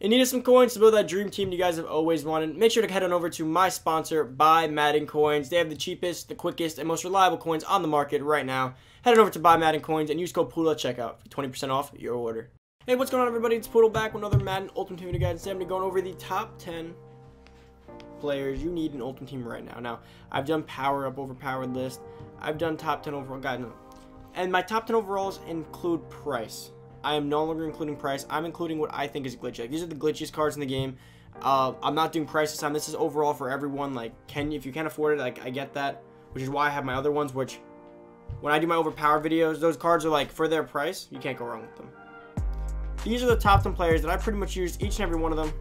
In need of some coins to build that dream team you guys have always wanted, make sure to head on over to my sponsor, Buy Madden Coins. They have the cheapest, the quickest, and most reliable coins on the market right now. Head on over to Buy Madden Coins and use code Poodle at checkout for 20% off your order. Hey, what's going on, everybody? It's Poodle back with another Madden Ultimate Team video guide. Today I'm going to be going over the top 10 players you need in Ultimate Team right now. Now, I've done power up over powered list. I've done top 10 overall guide. No. And my top 10 overalls include price. I am no longer including price. I'm including what I think is glitchy. Like, these are the glitchiest cards in the game. I'm not doing price this time. This is overall for everyone. Like, if you can't afford it, like, I get that. Which is why I have my other ones, which, when I do my overpower videos, those cards are, like, for their price, you can't go wrong with them. These are the top 10 players that I pretty much used each and every one of them.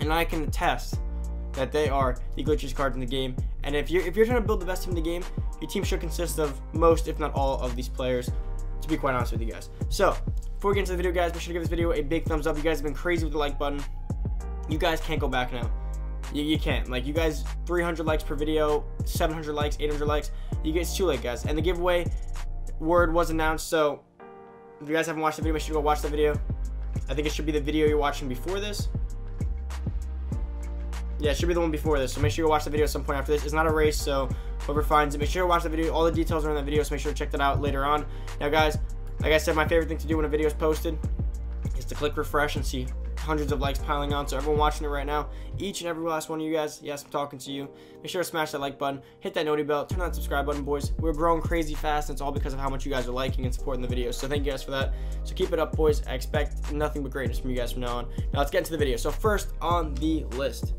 And I can attest that they are the glitchiest cards in the game. And if you're trying to build the best team in the game, your team should consist of most, if not all, of these players, to be quite honest with you guys. So, before we get into the video, guys, make sure to give this video a big thumbs up. You guys have been crazy with the like button. You guys can't go back now. You can't. Like, you guys, 300 likes per video, 700 likes, 800 likes. You guys, it's too late, guys. And the giveaway word was announced, so if you guys haven't watched the video, make sure to go watch that video. I think it should be the video you're watching before this. Yeah, it should be the one before this, so make sure you watch the video at some point after this. It's not a race, so whoever finds it, make sure to watch the video. All the details are in that video, so make sure to check that out later on. Now, guys, like I said, my favorite thing to do when a video is posted is to click refresh and see hundreds of likes piling on. So everyone watching it right now, each and every last one of you guys, yes, I'm talking to you. Make sure to smash that like button, hit that noty bell, turn on that subscribe button, boys. We're growing crazy fast, and it's all because of how much you guys are liking and supporting the videos. So thank you guys for that. So keep it up, boys. I expect nothing but greatness from you guys from now on. Now let's get into the video. So first on the list.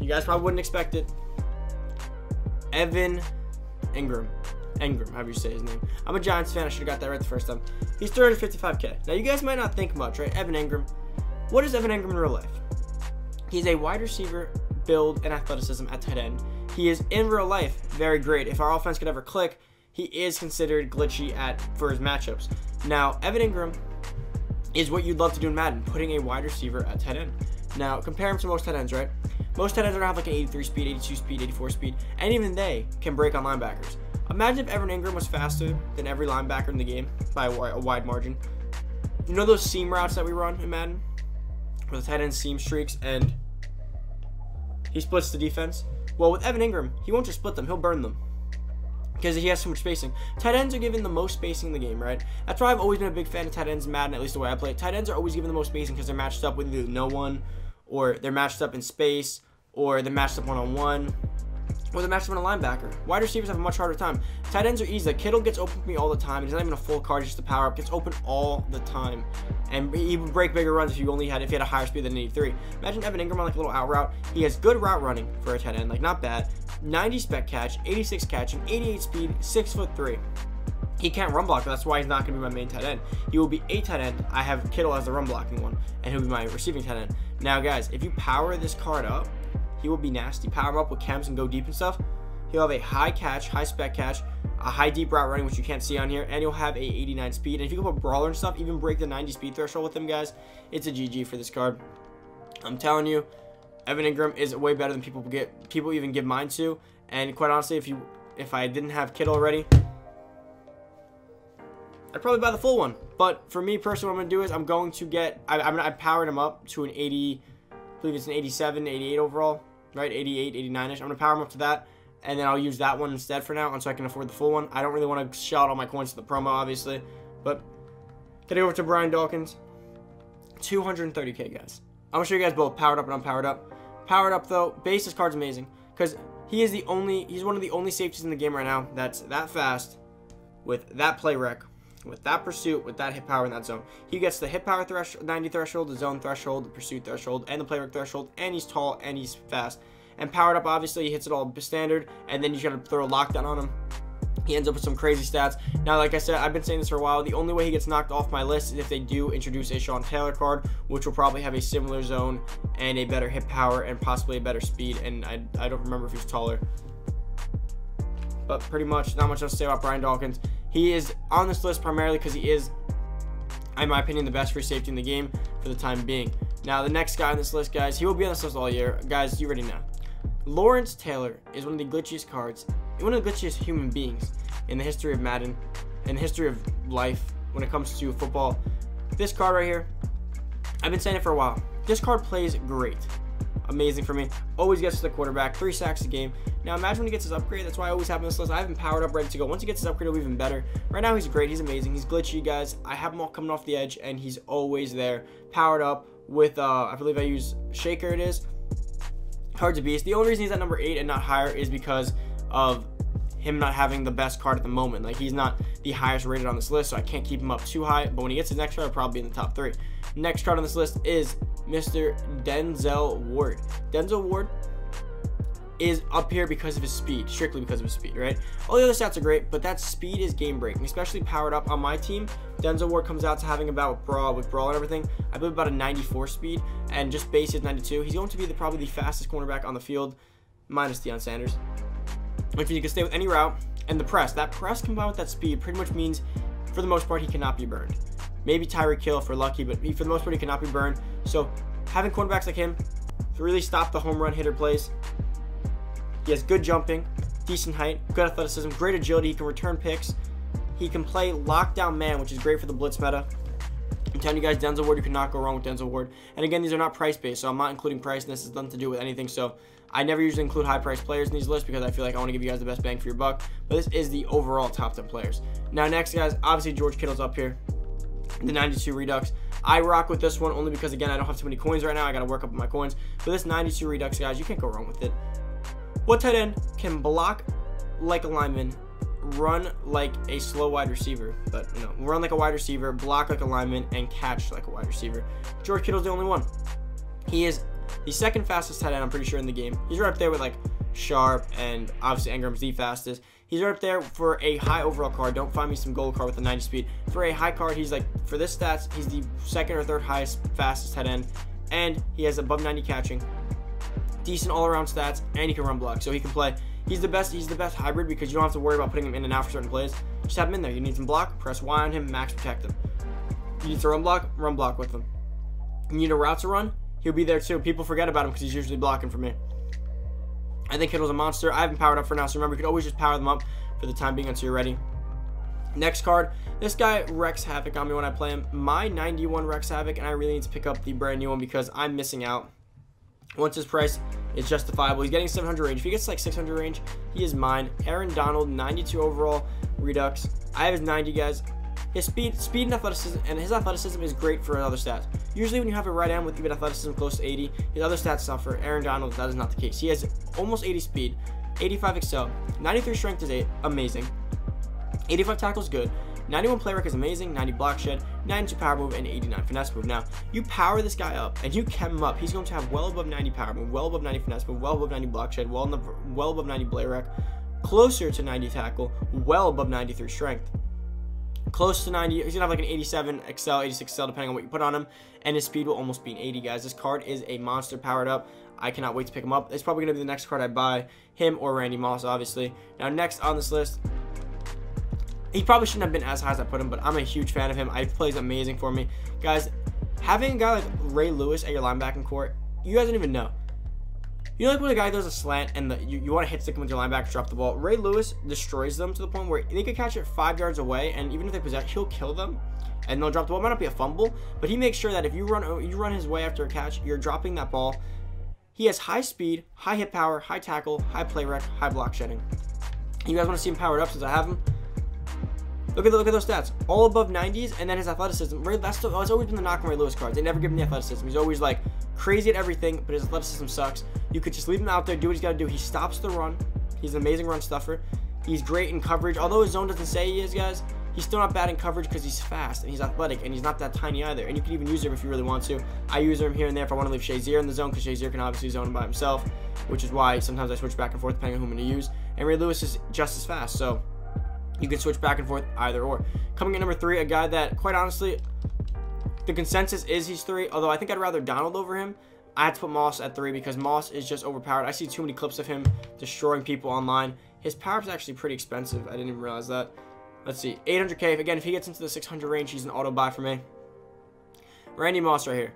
You guys probably wouldn't expect it. Evan Engram. Engram, however you say his name. I'm a Giants fan. I should have got that right the first time. He's 355K. Now, you guys might not think much, right? Evan Engram. What is Evan Engram in real life? He's a wide receiver, build, and athleticism at tight end. He is, in real life, very great. If our offense could ever click, he is considered glitchy for his matchups. Now, Evan Engram is what you'd love to do in Madden, putting a wide receiver at tight end. Now, compare him to most tight ends, right? Most tight ends don't have like an 83 speed, 82 speed, 84 speed, and even they can break on linebackers. Imagine if Evan Engram was faster than every linebacker in the game by a wide margin. You know those seam routes that we run in Madden? Where the tight end seam streaks and he splits the defense? Well, with Evan Engram, he won't just split them, he'll burn them. Because he has so much spacing. Tight ends are given the most spacing in the game, right? That's why I've always been a big fan of tight ends in Madden, at least the way I play it. Tight ends are always given the most spacing because they're matched up with either no one, or they're matched up in space, or they're matched up one-on-one, or they're matched up in a linebacker. Wide receivers have a much harder time. Tight ends are easy. Like, Kittle gets open for me all the time. He's not even a full card, just a power up. Gets open all the time. And he would break bigger runs if he had a higher speed than 83. Imagine Evan Engram on like a little out route. He has good route running for a tight end, like not bad. 90 spec catch, 86 catching, 88 speed, 6'3". He can't run block, but that's why he's not going to be my main tight end. He will be a tight end. I have Kittle as the run blocking one, and he'll be my receiving tight end. Now, guys, if you power this card up, he will be nasty. Power him up with chems and go deep and stuff. He'll have a high catch, high spec catch, a high deep route running, which you can't see on here, and he'll have a 89 speed. And if you can put brawler and stuff, even break the 90 speed threshold with him, guys, it's a GG for this card. I'm telling you, Evan Engram is way better than people even give mine to. And quite honestly, if I didn't have Kittle already, I'd probably buy the full one. But for me personally, what I'm going to do is I'm going to get, I powered him up to an 80, I believe it's an 87, 88 overall, right? 88, 89-ish. I'm going to power him up to that, and then I'll use that one instead for now until I can afford the full one. I don't really want to shell out all my coins to the promo, obviously, but getting over to Brian Dawkins, 230K, guys. I'm going to show you guys both powered up and unpowered up. Powered up, though, base, this card's amazing because he's one of the only safeties in the game right now that's that fast with that play rec, with that pursuit, with that hit power in that zone. He gets the hit power threshold, 90 threshold, the zone threshold, the pursuit threshold, and the playback threshold, and he's tall, and he's fast. And powered up, obviously, he hits it all standard, and then you gotta throw a lockdown on him. He ends up with some crazy stats. Now, like I said, I've been saying this for a while, the only way he gets knocked off my list is if they do introduce a Sean Taylor card, which will probably have a similar zone, and a better hit power, and possibly a better speed, and I don't remember if he's taller. But pretty much, not much else to say about Brian Dawkins. He is on this list primarily because he is, in my opinion, the best free safety in the game for the time being. Now, the next guy on this list, guys, he will be on this list all year. Guys, you already know. Lawrence Taylor is one of the glitchiest cards, one of the glitchiest human beings in the history of Madden, in the history of life when it comes to football. This card right here, I've been saying it for a while. This card plays great. Amazing for me. Always gets to the quarterback. 3 sacks a game. Now imagine when he gets his upgrade. That's why I always have him on this list. I have him powered up, ready to go. Once he gets his upgrade, it'll be even better. Right now he's great. He's amazing. He's glitchy, guys. I have him all coming off the edge, and he's always there. Powered up with, I believe I use Shaker it is. Card's a beast. The only reason he's at number 8 and not higher is because of him not having the best card at the moment. Like, he's not the highest rated on this list, so I can't keep him up too high. But when he gets his next card, I'll probably be in the top 3. Next card on this list is Mr. Denzel Ward. Denzel Ward is up here because of his speed, strictly because of his speed, right? All the other stats are great, but that speed is game breaking, especially powered up on my team. Denzel Ward comes out to having about with brawl and everything, I believe about a 94 speed, and just base is 92. He's going to be probably the fastest cornerback on the field, minus Deion Sanders. If you can stay with any route and the press, that press combined with that speed pretty much means, for the most part, he cannot be burned. Maybe Tyreek Hill if we're lucky, but for the most part, he cannot be burned. So having cornerbacks like him to really stop the home run hitter plays. He has good jumping, decent height, good athleticism, great agility. He can return picks. He can play lockdown man, which is great for the blitz meta. I'm telling you guys, Denzel Ward, you cannot go wrong with Denzel Ward. And again, these are not price-based, so I'm not including price, and this has nothing to do with anything. So I never usually include high-priced players in these lists because I feel like I want to give you guys the best bang for your buck. But this is the overall top 10 players. Now, next, guys, obviously George Kittle's up here. The 92 Redux. I rock with this one only because, again, I don't have too many coins right now. I got to work up my coins. But this 92 Redux, guys, you can't go wrong with it. What tight end can block like a lineman, run like a slow wide receiver, but, you know, run like a wide receiver, block like a lineman, and catch like a wide receiver? George Kittle's the only one. He is the second fastest tight end, I'm pretty sure, in the game. He's right up there with, like, Sharp, and obviously Engram's the fastest. He's right up there for a high overall card. Don't find me some gold card with a 90 speed. For a high card, he's like, for this stats, he's the second or third highest, fastest tight end, and he has above 90 catching, decent all-around stats, and he can run block, so he can play. He's the best hybrid because you don't have to worry about putting him in and out for certain plays. Just have him in there. You need some block, press Y on him, max protect him. You need to run block with him. You need a route to run, he'll be there too. People forget about him because he's usually blocking for me. I think Kittle's a monster. I haven't powered up for now, so remember, you can always just power them up for the time being until you're ready. Next card, this guy wreaks havoc on me when I play him. My 91 wreaks havoc, and I really need to pick up the brand new one because I'm missing out. Once his price is justifiable, he's getting 700 range. If he gets like 600 range, he is mine. Aaron Donald, 92 overall Redux. I have his 90, guys. His speed and athleticism, and his athleticism is great for other stats. Usually when you have a right end with even athleticism close to 80, his other stats suffer. Aaron Donald, that is not the case. He has almost 80 speed, 85 excel, 93 strength is 8, amazing, 85 tackles, good, 91 play rec is amazing, 90 block shed, 92 power move, and 89 finesse move. Now, you power this guy up, and you chem him up, he's going to have well above 90 power move, well above 90 finesse move, well above 90 block shed, well above 90 play rec, closer to 90 tackle, well above 93 strength. Close to 90, he's gonna have like an 87 excel, 86 excel, depending on what you put on him, and his speed will almost be an 80, guys. This card is a monster powered up. I cannot wait to pick him up. It's probably gonna be the next card I buy, him or Randy Moss, obviously. Now, next on this list, he probably shouldn't have been as high as I put him, but I'm a huge fan of him. He plays amazing for me, guys. Having a guy like Ray Lewis at your linebacking core, you guys don't even know. You know, like when a guy does a slant and you want to hit stick him with your linebacker, drop the ball. Ray Lewis destroys them to the point where they could catch it 5 yards away, and even if they possess, he'll kill them, and they'll drop the ball. It might not be a fumble, but he makes sure that if you run his way after a catch, you're dropping that ball. He has high speed, high hit power, high tackle, high play rec, high block shedding. You guys want to see him powered up since I have him? Look at those stats, all above 90s, and then his athleticism. That's always been the knock on Ray Lewis cards. They never give him the athleticism. He's always like crazy at everything, but his athleticism sucks. You could just leave him out there, do what he's got to do. He stops the run. He's an amazing run stuffer. He's great in coverage. Although his zone doesn't say he is, guys, he's still not bad in coverage because he's fast and he's athletic and he's not that tiny either. And you can even use him if you really want to. I use him here and there if I want to leave Shazier in the zone because Shazier can obviously zone him by himself, which is why sometimes I switch back and forth depending on who I'm going to use. And Ray Lewis is just as fast, so you can switch back and forth either or. Coming at number 3, a guy that, quite honestly, the consensus is he's 3, although I think I'd rather Donald over him. I had to put Moss at 3 because Moss is just overpowered. I see too many clips of him destroying people online. His power is actually pretty expensive. I didn't even realize that. Let's see. 800K. Again, if he gets into the 600 range, he's an auto buy for me. Randy Moss right here.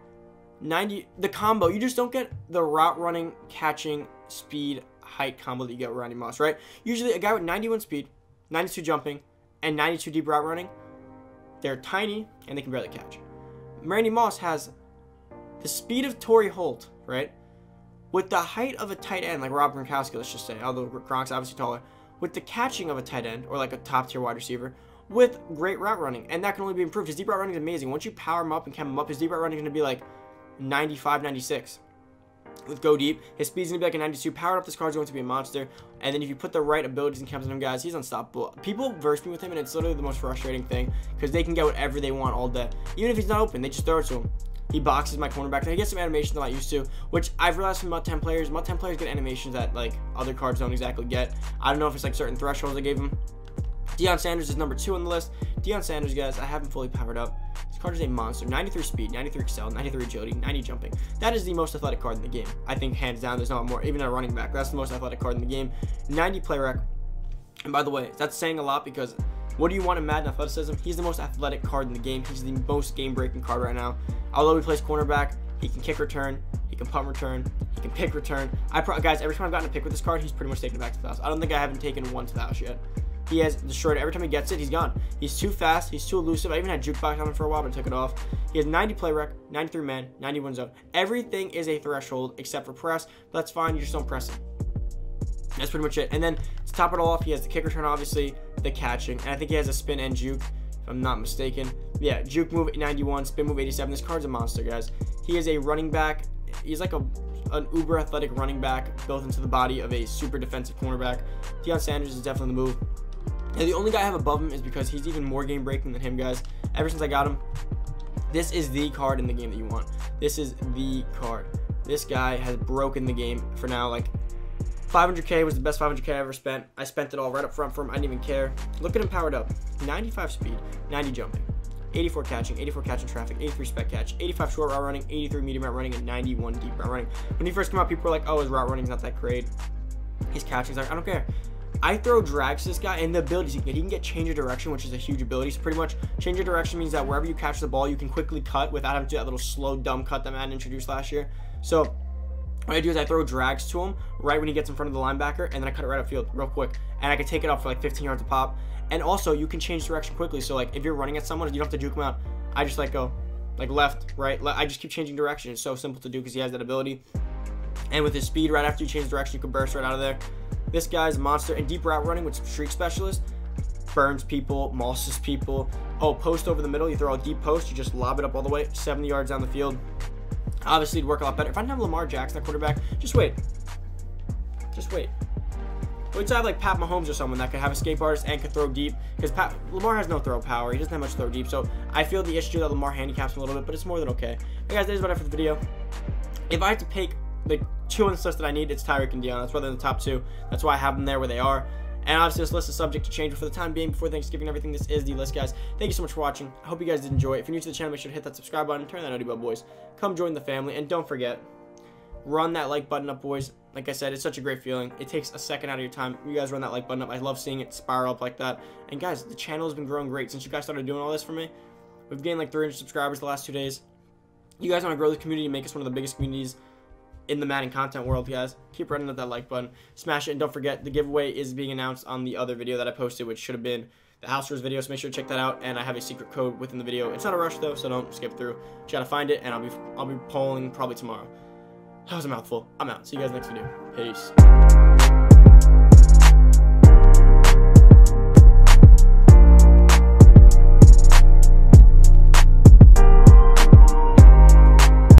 90. The combo. You just don't get the route running, catching, speed, height combo that you get with Randy Moss, right? Usually a guy with 91 speed, 92 jumping, and 92 deep route running, they're tiny and they can barely catch. Randy Moss has the speed of Torrey Holt, right, with the height of a tight end, like Rob Gronkowski, let's just say, although Gronk's obviously taller, with the catching of a tight end, or like a top-tier wide receiver, with great route running, and that can only be improved. His deep route running is amazing. Once you power him up and cam him up, his deep route running is going to be like 95, 96. With go deep, his speed's going to be like a 92. Powered up, this card's going to be a monster. And then if you put the right abilities and camps on him, guys, he's unstoppable. People verse me with him, and it's literally the most frustrating thing because they can get whatever they want all day. Even if he's not open, they just throw it to him. He boxes my cornerback. He gets some animations I'm not used to, which I've realized from Mutt10 players. Mutt10 players get animations that, like, other cards don't exactly get. I don't know if it's, like, certain thresholds I gave him. Deion Sanders is number 2 on the list. Deion Sanders, guys, I haven't fully powered up. This card is a monster. 93 speed, 93 excel, 93 agility, 90 jumping. That is the most athletic card in the game. I think, hands down, there's not more. Even a running back, that's the most athletic card in the game. 90 play rec. And by the way, that's saying a lot because what do you want in Madden athleticism? He's the most athletic card in the game. He's the most game-breaking card right now. Although he plays cornerback, he can kick return, he can punt return, he can pick return. Guys, every time I've gotten a pick with this card, he's pretty much taken it back to the house. I don't think I haven't taken one to the house yet. He has destroyed it. Every time he gets it, he's gone. He's too fast. He's too elusive. I even had jukebox on him for a while, but I took it off. He has 90 play rec, 93 man, 91 zone. Everything is a threshold except for press. But that's fine. You just don't press it. That's pretty much it. And then to top it all off, he has the kick return, obviously, the catching. And I think he has a spin and juke, if I'm not mistaken. Yeah, juke move 91, spin move 87. This card's a monster, guys. He is a running back. He's like an uber athletic running back built into the body of a super defensive cornerback. Deion Sanders is definitely the move. Now, the only guy I have above him is because he's even more game-breaking than him, guys. Ever since I got him, this is the card in the game that you want. This is the card. This guy has broken the game for now. Like, 500K was the best 500K I ever spent. I spent it all right up front for him. I didn't even care. Look at him powered up. 95 speed, 90 jumping, 84 catching, 84 catch in traffic, 83 spec catch, 85 short route running, 83 medium route running, and 91 deep route running. When he first came out, people were like, oh, his route running's not that great. His catching's like, I don't care. I throw drags to this guy, and the abilities he can get. He can get change of direction, which is a huge ability. So pretty much, change of direction means that wherever you catch the ball, you can quickly cut without having to do that little slow, dumb cut that Madden introduced last year. So what I do is I throw drags to him right when he gets in front of the linebacker, and then I cut it right upfield real quick. And I can take it up for like 15 yards a pop. And also, you can change direction quickly. So like, if you're running at someone, you don't have to juke him out. I just like go, like left, right, left. I just keep changing direction. It's so simple to do because he has that ability. And with his speed, right after you change direction, you can burst right out of there. This guy's a monster. And deep route running with streak specialist burns people, mosses people. Oh, post over the middle. You throw a deep post. You just lob it up all the way, 70 yards down the field. Obviously, it'd work a lot better. If I didn't have Lamar Jackson, that quarterback, just wait. Just wait. Wait till I have like Pat Mahomes or someone that could have escape artists and could throw deep. Because Lamar has no throw power. He doesn't have much throw deep. So I feel the issue that Lamar handicaps him a little bit, but it's more than okay. Hey guys, that is about it for the video. If I had to pick the 2 on this list that I need, it's Tyreek and Deion. That's why they're in the top 2. That's why I have them there where they are. And obviously, this list is subject to change. But for the time being, before Thanksgiving and everything, this is the list, guys. Thank you so much for watching. I hope you guys did enjoy. If you're new to the channel, make sure to hit that subscribe button. Turn that noty bell, boys. Come join the family. And don't forget, run that like button up, boys. Like I said, it's such a great feeling. It takes a second out of your time. You guys run that like button up. I love seeing it spiral up like that. And guys, the channel has been growing great since you guys started doing all this for me. We've gained like 300 subscribers the last 2 days. You guys want to grow this community and make us one of the biggest communities in the Madden content world, guys. Keep running at that like button, smash it, and don't forget the giveaway is being announced on the other video that I posted, which should have been the house rules video, so make sure to check that out. And I have a secret code within the video. It's not a rush though, so don't skip through. Try to find it, and I'll be polling probably tomorrow. That was a mouthful. I'm out. See you guys next video. Peace.